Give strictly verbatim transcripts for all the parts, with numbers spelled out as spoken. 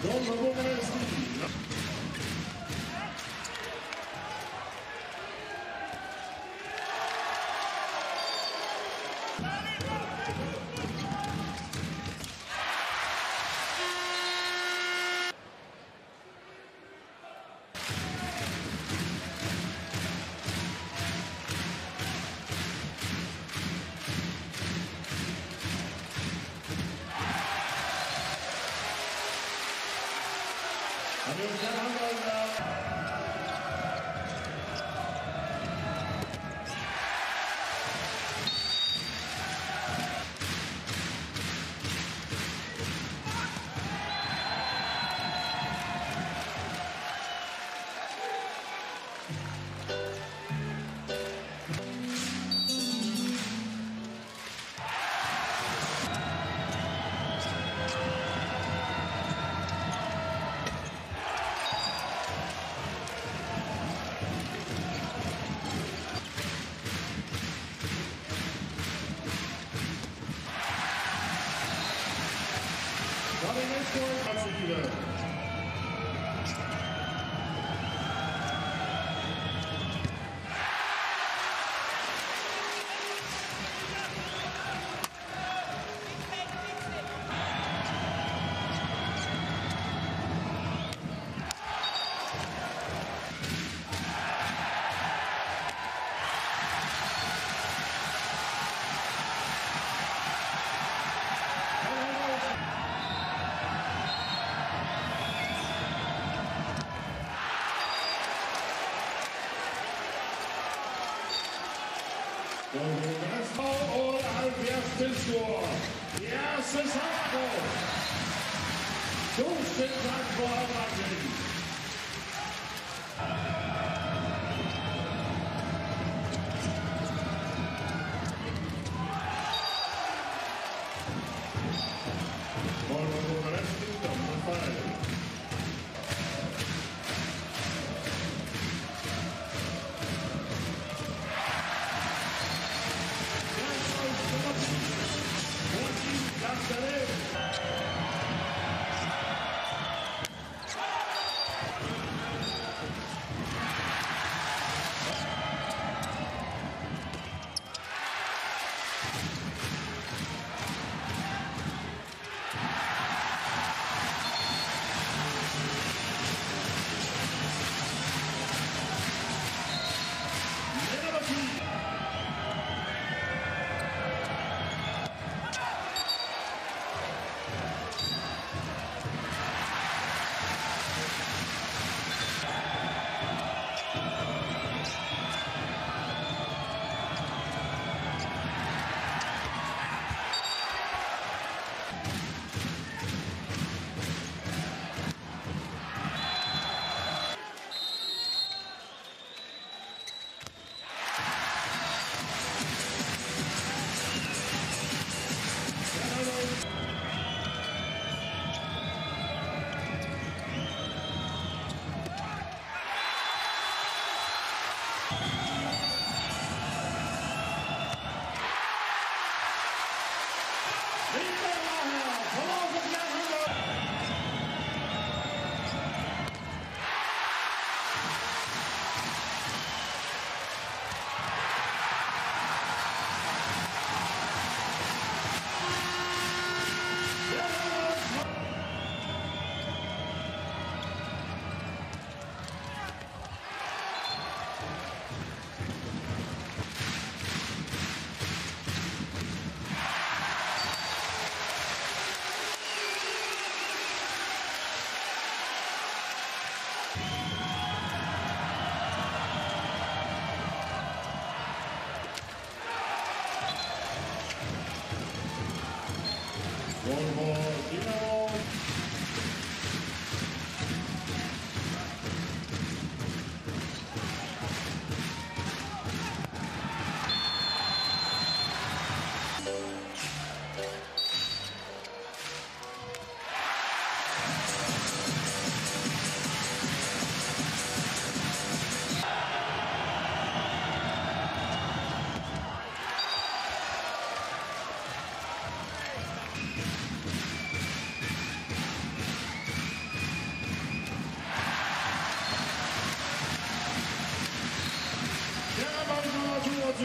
Tor. Die erste Satzung. Durch den Satzung erwarten. That's the name. All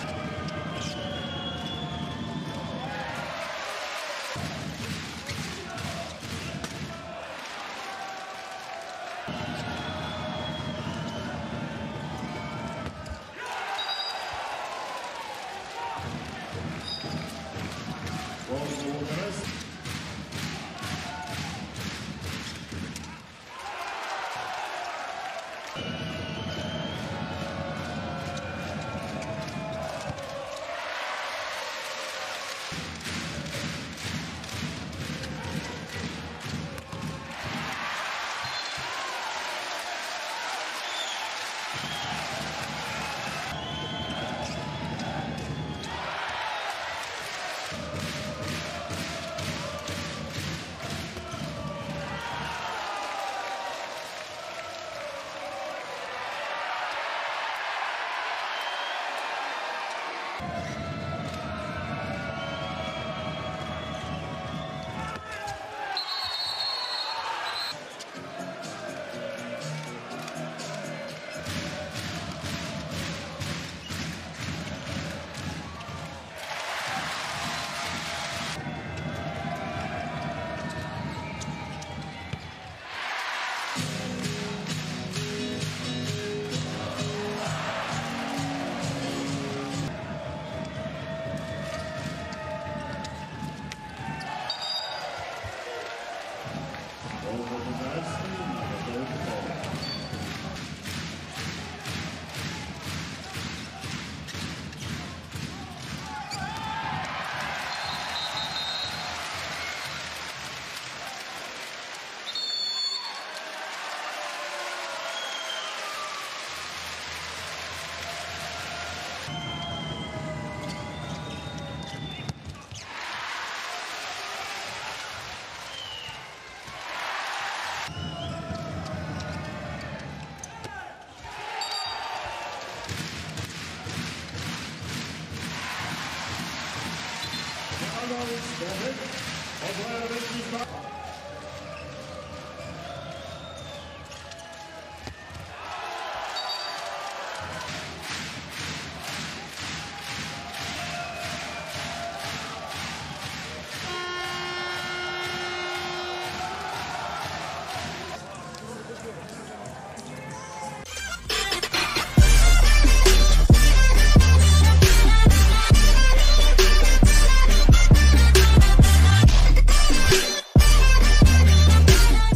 right, let's go ahead.